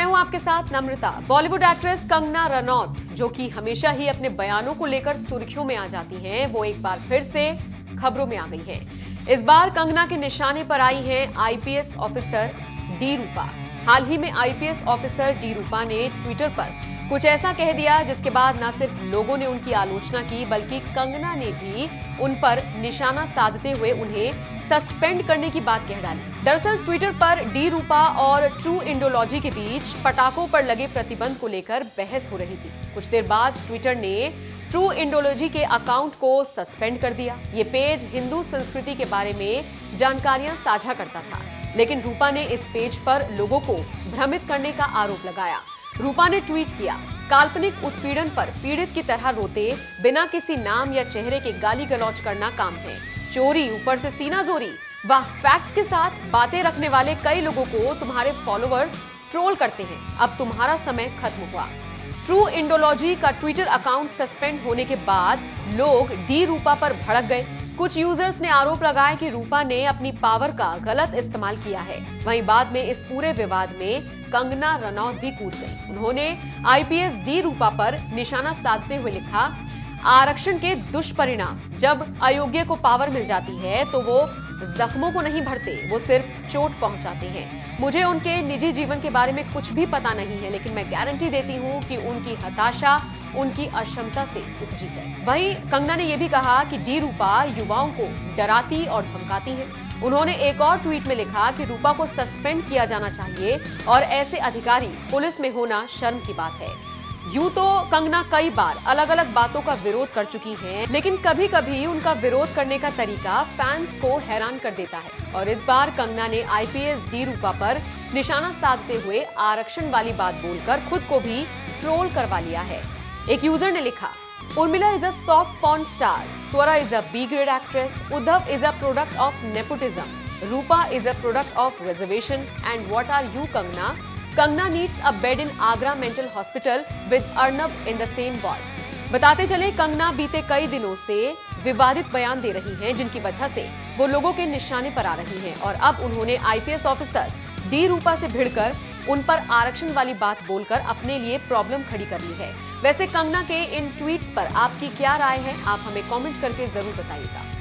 मैं हूं आपके साथ नम्रता। बॉलीवुड एक्ट्रेस कंगना रनौत, जो कि हमेशा ही अपने बयानों को लेकर सुर्खियों में आ जाती हैं, वो एक बार फिर से खबरों में आ गई हैं। इस बार कंगना के निशाने पर आई हैं आईपीएस ऑफिसर डी रूपा। हाल ही में आईपीएस ऑफिसर डी रूपा ने ट्विटर पर कुछ ऐसा कह दिया जिसके बाद न सिर्फ लोगों ने उनकी आलोचना की, बल्कि कंगना ने भी उन पर निशाना साधते हुए उन्हें सस्पेंड करने की बात कह डाली। दरअसल ट्विटर पर डी रूपा और ट्रू इंडोलॉजी के बीच पटाखों पर लगे प्रतिबंध को लेकर बहस हो रही थी। कुछ देर बाद ट्विटर ने ट्रू इंडोलॉजी के अकाउंट को सस्पेंड कर दिया। ये पेज हिंदू संस्कृति के बारे में जानकारियां साझा करता था, लेकिन रूपा ने इस पेज पर लोगों को भ्रमित करने का आरोप लगाया। रूपा ने ट्वीट किया, काल्पनिक उत्पीड़न पर पीड़ित की तरह रोते, बिना किसी नाम या चेहरे के गाली गलौज करना काम है, चोरी ऊपर से सीना जोरी, वाह। फैक्ट्स के साथ बातें रखने वाले कई लोगों को तुम्हारे फॉलोअर्स ट्रोल करते हैं, अब तुम्हारा समय खत्म हुआ। ट्रू इंडोलॉजी का ट्विटर अकाउंट सस्पेंड होने के बाद लोग डी रूपा पर भड़क गए। कुछ यूजर्स ने आरोप लगाया कि रूपा ने अपनी पावर का गलत इस्तेमाल किया है। वहीं बाद में इस पूरे विवाद में कंगना रनौत भी कूद गई। उन्होंने आईपीएस डी रूपा पर निशाना साधते हुए लिखा, आरक्षण के दुष्परिणाम, जब अयोग्य को पावर मिल जाती है तो वो जख्मों को नहीं भरते, वो सिर्फ चोट पहुंचाते हैं। मुझे उनके निजी जीवन के बारे में कुछ भी पता नहीं है, लेकिन मैं गारंटी देती हूं कि उनकी हताशा उनकी अक्षमता से उपजी है। वहीं कंगना ने यह भी कहा कि डी रूपा युवाओं को डराती और धमकाती है। उन्होंने एक और ट्वीट में लिखा कि रूपा को सस्पेंड किया जाना चाहिए और ऐसे अधिकारी पुलिस में होना शर्म की बात है। यूं तो कंगना कई बार अलग अलग बातों का विरोध कर चुकी हैं, लेकिन कभी कभी उनका विरोध करने का तरीका फैंस को हैरान कर देता है। और इस बार कंगना ने आईपीएस डी रूपा पर निशाना साधते हुए आरक्षण वाली बात बोलकर खुद को भी ट्रोल करवा लिया है। एक यूजर ने लिखा, Urmila is a soft porn star, Swara is a B grade actress, Uddhav is a product of nepotism, Roopa is a product of reservation, and what are you Kangana? Kangana needs a bed in Agra mental hospital with Arnab in the same ward. बताते चले, कंगना बीते कई दिनों से विवादित बयान दे रही हैं, जिनकी वजह से वो लोगों के निशाने पर आ रही हैं। और अब उन्होंने आईपीएस ऑफिसर डी रूपा से भिड़कर उन पर आरक्षण वाली बात बोलकर अपने लिए प्रॉब्लम खड़ी कर ली है। वैसे कंगना के इन ट्वीट्स पर आपकी क्या राय है, आप हमें कॉमेंट करके जरूर बताइएगा।